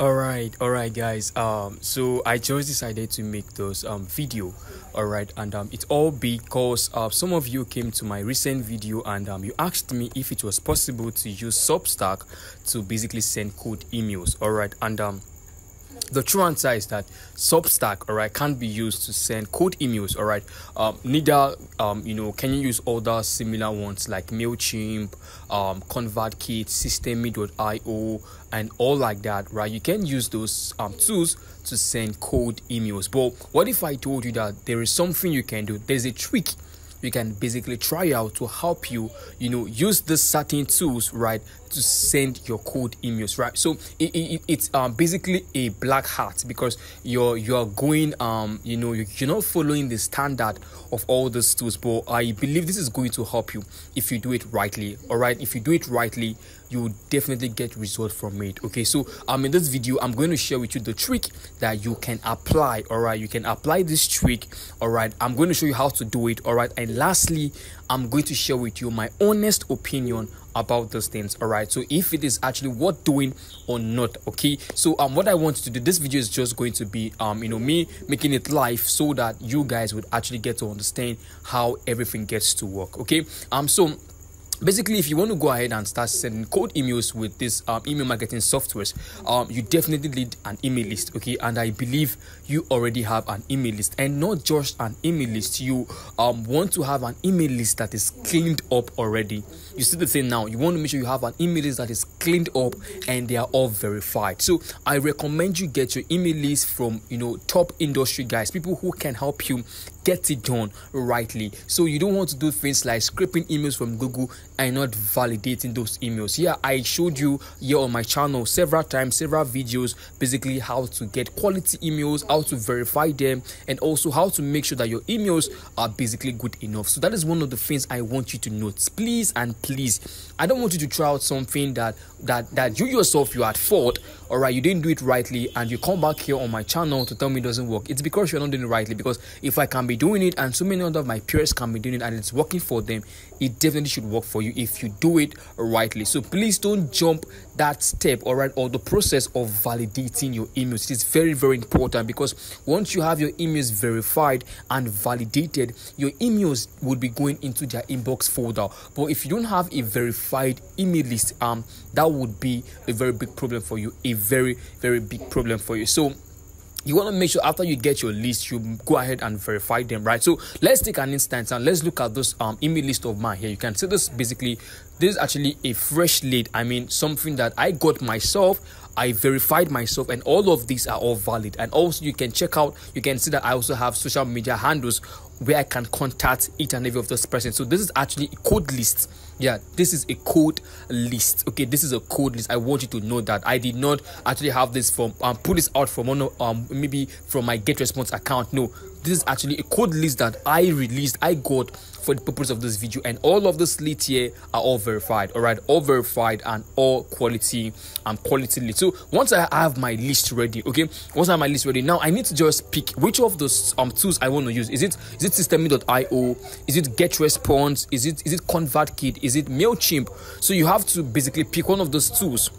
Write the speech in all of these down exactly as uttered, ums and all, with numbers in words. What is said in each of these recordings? all right all right guys, um so I just decided to make this um video, all right, and um it's all because uh, some of you came to my recent video and um you asked me if it was possible to use Substack to basically send code emails, all right, and um the true answer is that Substack, all right, can't be used to send code emails, all right. Um, neither, um, you know, can you use other similar ones like Mailchimp, um, ConvertKit, Systeme dot I O, and all like that, right? You can use those um, tools to send code emails. But what if I told you that there is something you can do? There's a trick you can basically try out to help you, you know, use the certain tools, right, to send your code emails, right? So it, it, it's um, basically a black hat because you're you're going, um, you know, you're not following the standard of all these tools. But I believe this is going to help you if you do it rightly, all right? If you do it rightly, you will definitely get results from it. Okay, so um, in this video, I'm going to share with you the trick that you can apply, all right? You can apply this trick, all right? I'm going to show you how to do it, all right? And lastly, I'm going to share with you my honest opinion about those things, all right? So if it is actually worth doing or not. Okay, so um what I want to do, this video is just going to be um you know me making it live so that you guys would actually get to understand how everything gets to work. Okay, um so basically, if you want to go ahead and start sending code emails with this um, email marketing softwares, um, you definitely need an email list, okay? And I believe you already have an email list, and not just an email list. You um, want to have an email list that is cleaned up already. You see the thing now. You want to make sure you have an email list that is cleaned up and they are all verified. So I recommend you get your email list from, you know, top industry guys, people who can help you get it done rightly. So you don't want to do things like scraping emails from Google and not validating those emails. Yeah, I showed you here on my channel several times, several videos, basically how to get quality emails, how to verify them, and also how to make sure that your emails are basically good enough. So that is one of the things I want you to note, please and please. I don't want you to try out something that that that you yourself, you are at fault, all right? You didn't do it rightly and you come back here on my channel to tell me it doesn't work. It's because you're not doing it rightly, because if I can be doing it and so many other of my peers can be doing it and it's working for them, it definitely should work for you if you do it rightly. So please don't jump that step, all right, or the process of validating your emails. It is very, very important, because once you have your emails verified and validated, your emails would be going into their inbox folder. But if you don't have a verified email list, um that would be a very big problem for you, a very, very big problem for you. So you want to make sure after you get your list, you go ahead and verify them, right? So let's take an instance and let's look at this um, email list of mine here. You can see this basically, this is actually a fresh lead. I mean, something that I got myself, I verified myself, and all of these are all valid. And also you can check out, you can see that I also have social media handles where I can contact each and every of this person. So this is actually a code list. Yeah, this is a code list. Okay, this is a code list. I want you to know that I did not actually have this from um pull this out from one um maybe from my GetResponse account. No, this is actually a code list that I released, I got for the purpose of this video, and all of this leads here are all verified, all right? All verified and all quality and quality leads. So once I have my list ready, okay, once I have my list ready, now I need to just pick which of those um tools I want to use. Is it is it Systeme dot I O? Is it GetResponse? Is it is it ConvertKit? Is it Mailchimp? So you have to basically pick one of those tools.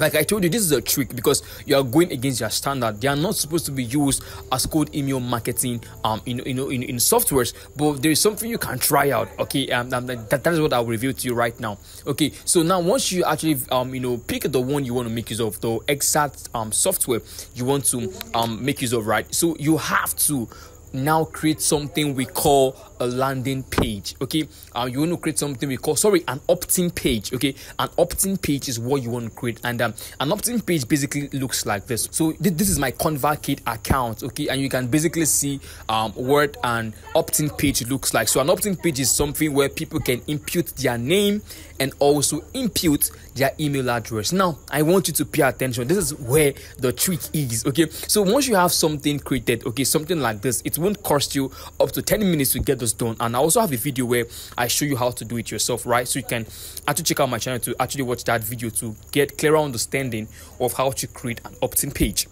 Like I told you, this is a trick because you are going against your standard. They are not supposed to be used as code email marketing, um, you know, you know, in, in softwares. But there is something you can try out. Okay, um, um that, that is what I'll reveal to you right now. Okay, so now once you actually, um, you know, pick the one you want to make use of, the exact um software you want to um make use of, right? So you have to now create something we call a landing page. Okay, um you want to create something we call sorry an opt-in page. Okay, an opt-in page is what you want to create, and um, an opt-in page basically looks like this. So th this is my ConvertKit account, okay, and you can basically see um what an opt-in page looks like. So an opt-in page is something where people can input their name and also input their email address. Now I want you to pay attention, this is where the trick is. Okay, so once you have something created, okay, something like this, it won't cost you up to ten minutes to get this done, and I also have a video where I show you how to do it yourself, right? So you can actually check out my channel to actually watch that video to get clearer understanding of how to create an opt-in page.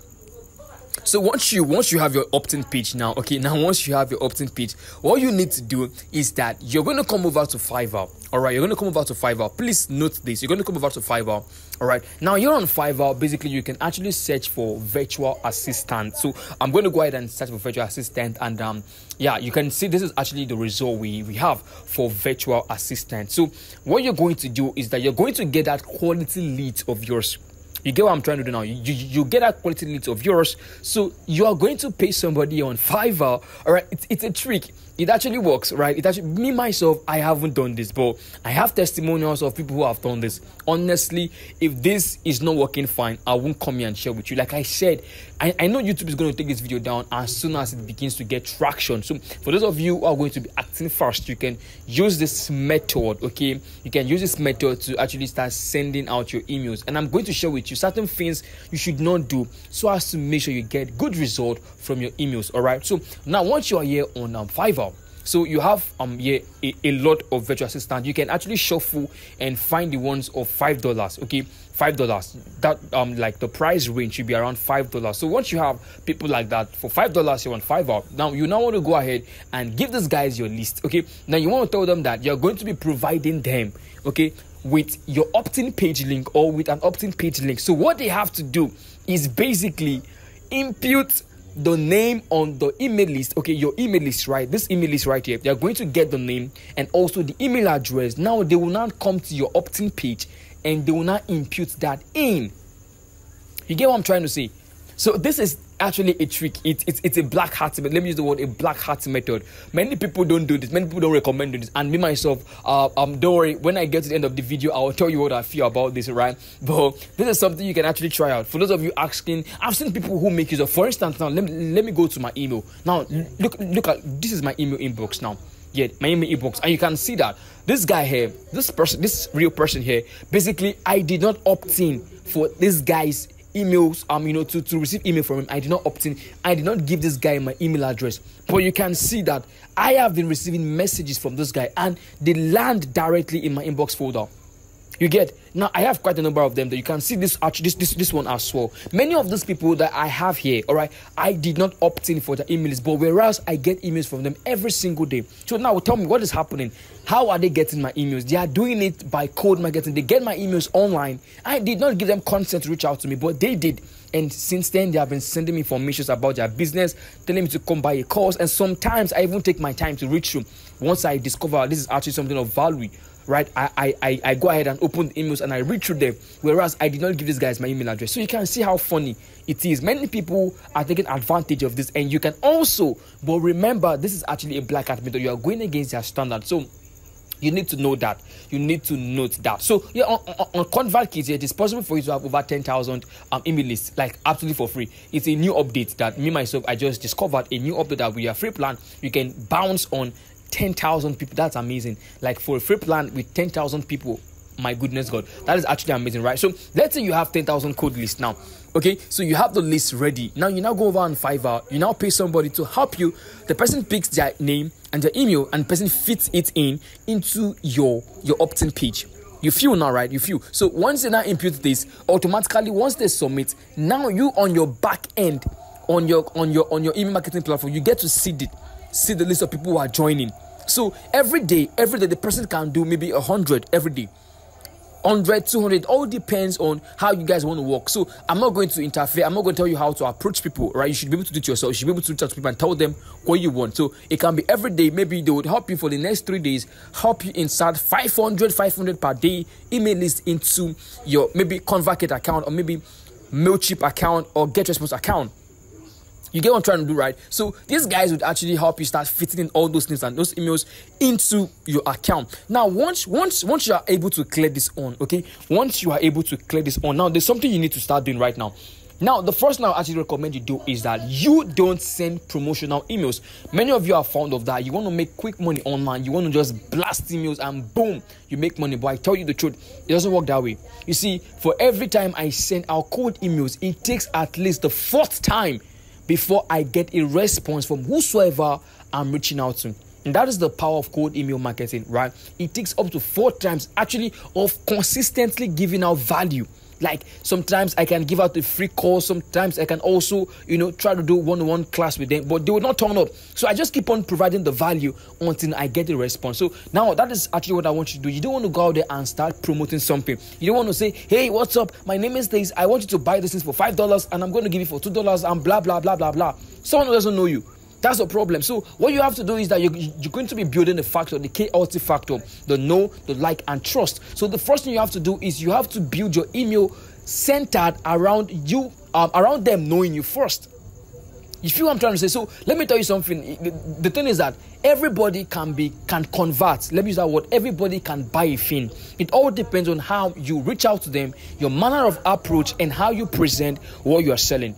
So once you once you have your opt-in page now, okay, now once you have your opt-in page, what you need to do is that you're going to come over to Fiverr. All right, you're going to come over to Fiverr. Please note this. You're going to come over to Fiverr. All right, now you're on Fiverr. Basically, you can actually search for virtual assistant. So I'm going to go ahead and search for virtual assistant, and um, yeah, you can see this is actually the result we we have for virtual assistant. So what you're going to do is that you're going to get that quality lead of yours. You get what I'm trying to do now. You, you, you get that quality lead of yours. So you are going to pay somebody on Fiverr. All right, it's, it's a trick. It actually works, right? It actually, me myself, I haven't done this, but I have testimonials of people who have done this. Honestly, if this is not working fine, I won't come here and share with you. Like I said, I, I know YouTube is going to take this video down as soon as it begins to get traction. So for those of you who are going to be acting fast, you can use this method, okay? You can use this method to actually start sending out your emails. And I'm going to share with you certain things you should not do so as to make sure you get good result from your emails, all right? So now once you are here on um, Fiverr, so you have um yeah a, a lot of virtual assistants. You can actually shuffle and find the ones of five dollars. Okay, five dollars. That um like the price range should be around five dollars. So once you have people like that for five dollars, you want Fiverr. Now you now want to go ahead and give these guys your list. Okay, now you want to tell them that you're going to be providing them, okay, with your opt-in page link or with an opt-in page link. So what they have to do is basically input the name on the email list, okay, your email list, right? This email list right here, they are going to get the name and also the email address. Now they will not come to your opt-in page and they will not impute that in. You get what I'm trying to say? So this is actually a trick. It, it, it's a black hat method. Let me use the word a black hat method. Many people don't do this. Many people don't recommend this. And me myself, uh, um, don't worry. When I get to the end of the video, I will tell you what I feel about this, right? But this is something you can actually try out. For those of you asking, I've seen people who make use of. For instance, now let me, let me go to my email. Now look look at this is my email inbox now. Yeah, my email inbox, and you can see that this guy here, this person, this real person here, basically I did not opt in for this guy's emails, um you know, to to receive email from him. I did not opt in. I did not give this guy my email address, but you can see that I have been receiving messages from this guy and they land directly in my inbox folder. You get? Now I have quite a number of them that you can see. This actually, this this this one as well. Many of these people that I have here, all right, I did not opt in for the emails, but whereas I get emails from them every single day. So now tell me what is happening. How are they getting my emails? They are doing it by cold marketing. They get my emails online. I did not give them consent to reach out to me, but they did. And since then, they have been sending me information about their business, telling me to come buy a course. And sometimes I even take my time to reach them. Once I discover this is actually something of value, right, I, I, I go ahead and open the emails and I read through them, whereas I did not give these guys my email address. So you can see how funny it is. Many people are taking advantage of this, and you can also, but remember, this is actually a black hat method. You are going against their standard. So you need to know that. You need to note that. So yeah, on, on, on ConvertKit, it is possible for you to have over ten thousand um, email lists, like absolutely for free. It's a new update that me, myself, I just discovered a new update that with your free plan, you can bounce on ten thousand people. That's amazing. Like for a free plan with ten thousand people, my goodness God, that is actually amazing, right? So let's say you have ten thousand code list now. Okay, so you have the list ready. Now you now go over on Fiverr, you now pay somebody to help you. The person picks their name and their email, and the person fits it in into your your opt-in page. You feel now, right? You feel. So once you now input this, automatically once they submit, now you on your back end, on your on your on your email marketing platform, you get to see it. See the list of people who are joining. So every day, every day the person can do maybe a hundred every day, one hundred, two hundred, all depends on how you guys want to work. So I'm not going to interfere. I'm not going to tell you how to approach people, right? You should be able to do it yourself. You should be able to reach out to people and tell them what you want. So it can be every day. Maybe they would help you for the next three days, help you insert five hundred, five hundred per day email list into your maybe ConvertKit account or maybe Mailchimp account or GetResponse account. You get what I'm trying to do, right? So these guys would actually help you start fitting in all those things and those emails into your account. Now, once once once you are able to clear this on, okay? Once you are able to clear this on, now there's something you need to start doing right now. Now, the first thing I actually recommend you do is that you don't send promotional emails. Many of you are fond of that. You want to make quick money online. You want to just blast emails and boom, you make money. But I tell you the truth, it doesn't work that way. You see, for every time I send out cold emails, it takes at least the fourth time before I get a response from whosoever I'm reaching out to. And that is the power of cold email marketing, right? It takes up to four times actually of consistently giving out value Like sometimes I can give out a free call. Sometimes I can also, you know, try to do one-on-one class with them, but they will not turn up. So I just keep on providing the value until I get a response. So now that is actually what I want you to do. You don't want to go out there and start promoting something. You don't want to say, hey, what's up? My name is this. I want you to buy this thing for five dollars and I'm going to give you for two dollars and blah, blah, blah, blah, blah. Someone who doesn't know you. That's a problem. So what you have to do is that you're, you're going to be building the factor, the K L T factor, the know, the like, and trust. So the first thing you have to do is you have to build your email centered around you, um, around them knowing you first. You feel what I'm trying to say? So let me tell you something. The, the thing is that everybody can be can convert. Let me use that word. Everybody can buy a thing. It all depends on how you reach out to them, your manner of approach, and how you present what you are selling.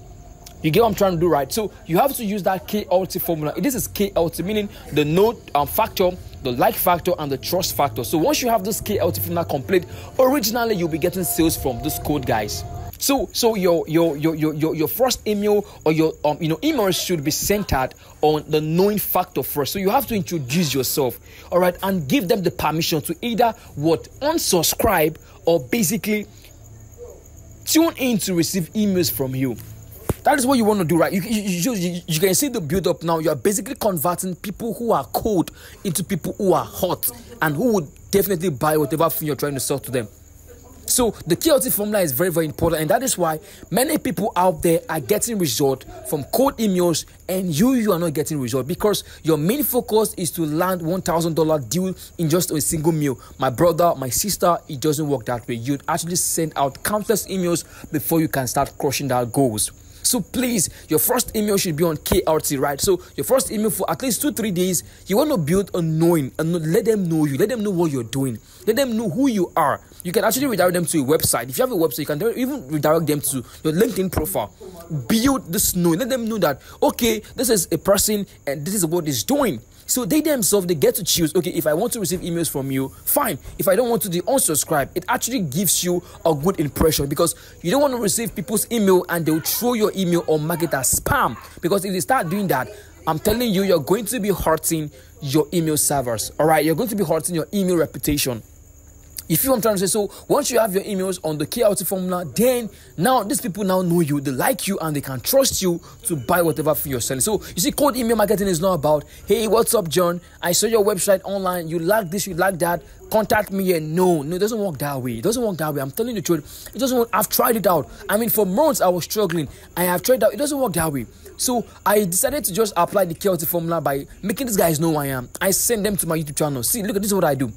You get what I'm trying to do, right? So you have to use that K L T formula. This is K L T, meaning the know um, factor, the like factor, and the trust factor. So once you have this K L T formula complete, originally you'll be getting sales from this code, guys. So, so your your your your your first email or your um you know email should be centered on the knowing factor first. So you have to introduce yourself, all right, and give them the permission to either what unsubscribe or basically tune in to receive emails from you. That is what you want to do, right? You, you, you, you can see the build-up now. You're basically converting people who are cold into people who are hot and who would definitely buy whatever thing you're trying to sell to them. So the K L T formula is very, very important. And that is why many people out there are getting results from cold emails and you, you are not getting results because your main focus is to land one thousand dollar deal in just a single meal. My brother, my sister, it doesn't work that way. You'd actually send out countless emails before you can start crushing that goals. So please, your first email should be on K L T, right? So your first email for at least two, three days, you want to build a knowing and let them know you. Let them know what you're doing. Let them know who you are. You can actually redirect them to your website. If you have a website, you can even redirect them to your LinkedIn profile. Build this knowing. Let them know that, okay, this is a person and this is what he's doing. So they themselves, they get to choose, okay, if I want to receive emails from you, fine. If I don't want to, do unsubscribe. It actually gives you a good impression because you don't want to receive people's email and they'll throw your email or mark it as spam. Because if they start doing that, I'm telling you, you're going to be hurting your email servers. All right, you're going to be hurting your email reputation. You feel what I'm trying to say? So once you have your emails on the K L T formula, then now these people now know you, they like you, and they can trust you to buy whatever thing you're selling. So you see, cold email marketing is not about, hey, what's up, John? I saw your website online. You like this, you like that. Contact me here. No, no, it doesn't work that way. It doesn't work that way. I'm telling you the truth. It doesn't work. I've tried it out. I mean, for months I was struggling. I have tried it out. It doesn't work that way. So I decided to just apply the K L T formula by making these guys know who I am. I send them to my YouTube channel. See, look at this is what I do.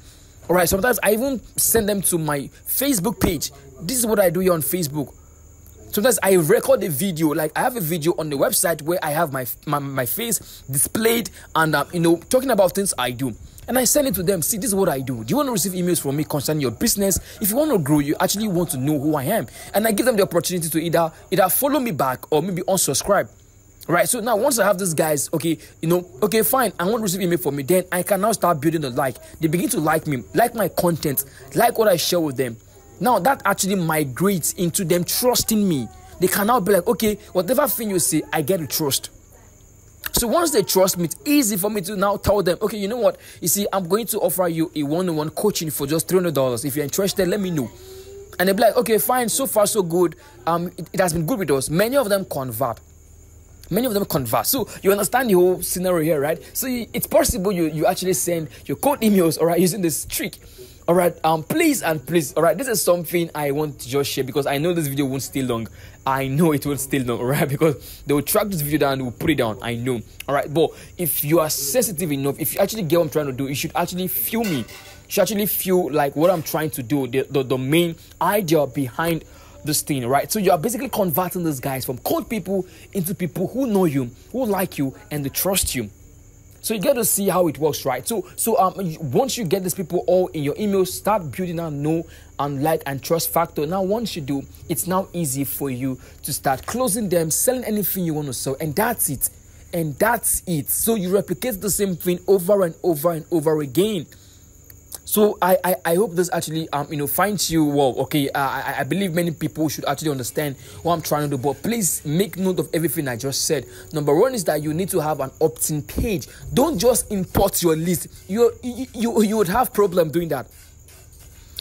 All right, sometimes I even send them to my Facebook page. This is what I do here on Facebook. Sometimes I record a video, like I have a video on the website where I have my my, my face displayed and, um, you know, talking about things I do. And I send it to them. See, this is what I do. Do you want to receive emails from me concerning your business? If you want to grow, you actually want to know who I am. And I give them the opportunity to either, either follow me back or maybe unsubscribe. Right, so now once I have these guys, okay, you know, okay, fine, I want to receive email from me, then I can now start building the like. They begin to like me, like my content, like what I share with them. Now that actually migrates into them trusting me. They can now be like, okay, whatever thing you say, I get to trust. So once they trust me, it's easy for me to now tell them, okay, you know what, you see, I'm going to offer you a one-on-one coaching for just three hundred dollars. If you're interested, let me know. And they'll be like, okay, fine, so far so good. Um, it, it has been good with us. Many of them convert. Many of them convert. So you understand the whole scenario here, right? So it's possible you, you actually send your cold emails, all right, using this trick. All right, um, please and please, all right, this is something I want to just share because I know this video won't stay long. I know it won't stay long, all right, because they will track this video down and they will put it down, I know. All right, but if you are sensitive enough, if you actually get what I'm trying to do, you should actually feel me. You should actually feel like what I'm trying to do, the, the, the main idea behind this thing, right? So you are basically converting these guys from cold people into people who know you, who like you, and they trust you. So you got to see how it works, right? So, so um, once you get these people all in your email, start building a know and like and trust factor. Now, once you do, it's now easy for you to start closing them, selling anything you want to sell, and that's it. And that's it. So you replicate the same thing over and over and over again. So I, I I hope this actually um you know finds you well. Okay, uh, I I believe many people should actually understand what I'm trying to do. But please make note of everything I just said. Number one is that you need to have an opt-in page. Don't just import your list. You you you would have problem doing that.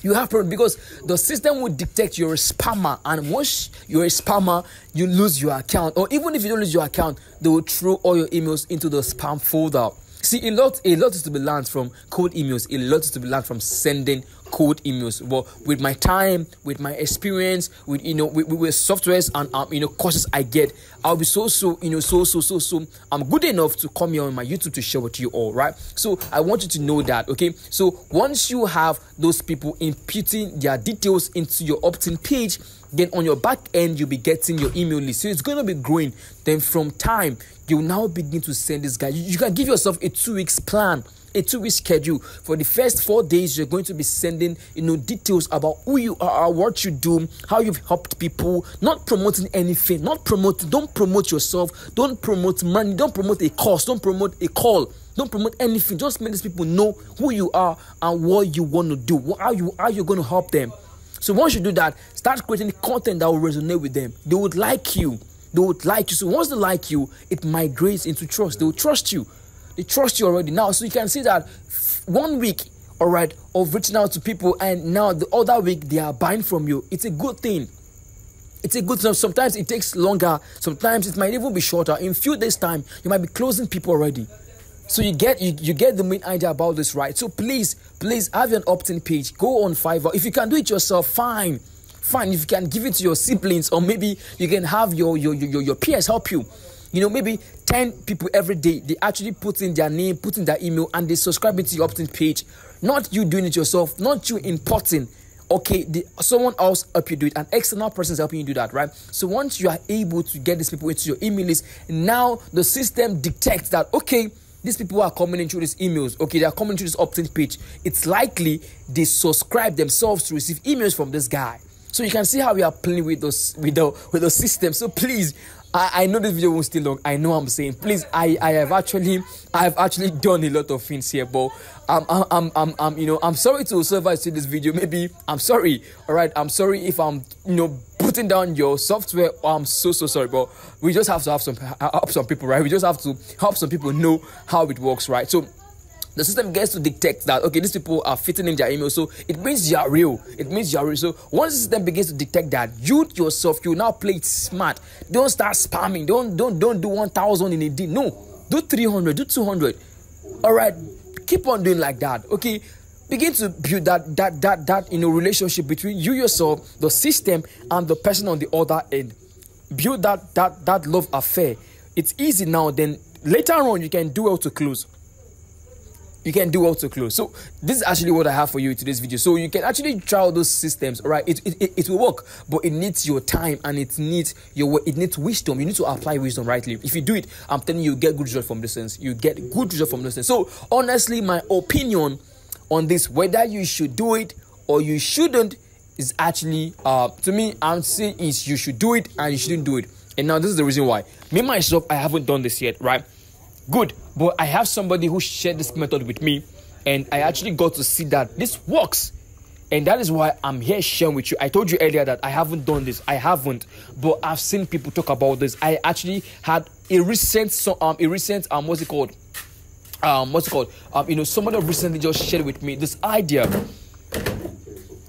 you have problems because the system will detect you're a spammer, and once you're a spammer, you lose your account. Or even if you don't lose your account, they will throw all your emails into the spam folder. See, a lot, a lot is to be learned from cold emails. A lot is to be learned from sending cold emails. But with my time, with my experience, with you know, with, with softwares and um, you know, courses I get, I'll be so so you know, so so so so I'm um, good enough to come here on my YouTube to share with you all, right? So I want you to know that, okay? So once you have those people imputing their details into your opt-in page, then on your back end you'll be getting your email list. So it's going to be growing. Then from time you'll now begin to send this guy. You, you can give yourself a two weeks plan, a two week schedule. For the first four days you're going to be sending you know details about who you are, what you do, how you've helped people, not promoting anything, not promoting, don't promote yourself, don't promote money, don't promote a course, don't promote a call, don't promote anything. Just make these people know who you are and what you want to do, how you are you going to help them. So once you do that, start creating content that will resonate with them. They would like you. They would like you. So once they like you, it migrates into trust. They will trust you. They trust you already now. So you can see that one week, all right, of reaching out to people, and now the other week they are buying from you. It's a good thing. It's a good thing. Sometimes it takes longer. Sometimes it might even be shorter. In a few days' time, you might be closing people already. So you get you, you get the main idea about this, right? So please, please have an opt-in page. Go on Fiverr. If you can do it yourself, fine. Fine. If you can give it to your siblings, or maybe you can have your your your, your peers help you. You know, maybe ten people every day, they actually put in their name, put in their email, and they subscribe to your opt-in page. Not you doing it yourself, not you importing. Okay, the, someone else help you do it. An external person is helping you do that, right? So once you are able to get these people into your email list, now the system detects that, okay, these people are coming in through these emails. Okay, they are coming through this opt-in page. It's likely they subscribe themselves to receive emails from this guy. So you can see how we are playing with those with the with the system. So please, I, I know this video won't stay long. I know I'm saying, please, I I have actually I have actually done a lot of things here, but I'm I'm I'm I'm, I'm you know I'm sorry to whoever I see this video. Maybe I'm sorry. All right, I'm sorry if I'm you know. putting down your software. Oh, I'm so so sorry, but we just have to have some help some people, right? We just have to help some people know how it works, right? So the system gets to detect that, okay, these people are fitting in their email, so it means you are real. It means you are real. So once the system begins to detect that, you yourself, you now play it smart. Don't start spamming. Don't don't don't do one thousand in a day. No, do three hundred, do two hundred. All right, keep on doing like that. Okay. Begin to build that that that that you know relationship between you yourself, the system, and the person on the other end. Build that that that love affair. It's easy now. Then later on, you can do well to close. You can do well to close. So this is actually what I have for you in today's video. So you can actually try all those systems, all right? It it, it it will work, but it needs your time and it needs your it needs wisdom. You need to apply wisdom rightly. If you do it, I'm telling you, you get good results from this sense. You get good results from this sense. So honestly, my opinion on this, whether you should do it or you shouldn't, is actually uh to me, I'm saying is you should do it and you shouldn't do it. And now this is the reason why. Me myself, I haven't done this yet, right? Good, but I have somebody who shared this method with me, and I actually got to see that this works, and that is why I'm here sharing with you. I told you earlier that I haven't done this, I haven't, but I've seen people talk about this. I actually had a recent so um a recent um what's it called? Um, what's it called? Um, you know, somebody recently just shared with me this idea.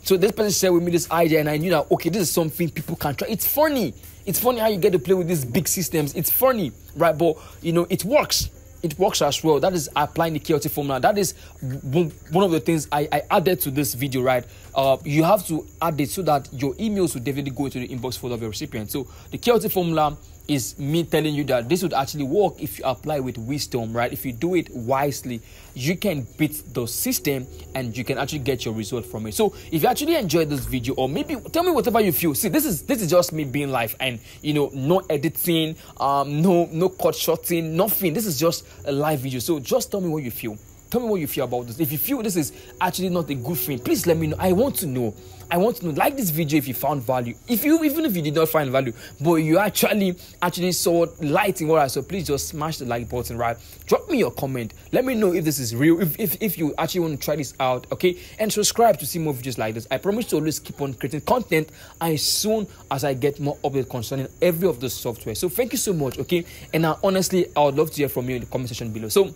So this person shared with me this idea, and I knew that, okay, this is something people can try. It's funny. It's funny how you get to play with these big systems. It's funny, right? But you know, it works. It works as well. That is applying the K L T formula. That is one of the things I, I added to this video, right? Uh, you have to add it so that your emails will definitely go into the inbox folder of your recipient. So the K L T formula is me telling you that this would actually work if you apply with wisdom, right? If you do it wisely, you can beat the system and you can actually get your result from it. So if you actually enjoyed this video, or maybe tell me whatever you feel. See, this is this is just me being live, and you know, no editing, um, no no cut shorting, nothing. This is just a live video. So just tell me what you feel. Tell me what you feel about this. If you feel this is actually not a good thing, please let me know. I want to know. I want to know. Like this video if you found value. If you even if you did not find value, but you actually actually saw light in what I saw, please just smash the like button, right? Drop me your comment. Let me know if this is real. If if, if you actually want to try this out, okay? And subscribe to see more videos like this. I promise to always keep on creating content as soon as I get more updates concerning every of the software. So thank you so much, okay? And I, honestly, I would love to hear from you in the comment section below. So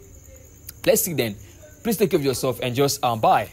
let's see then. Please take care of yourself and just um bye.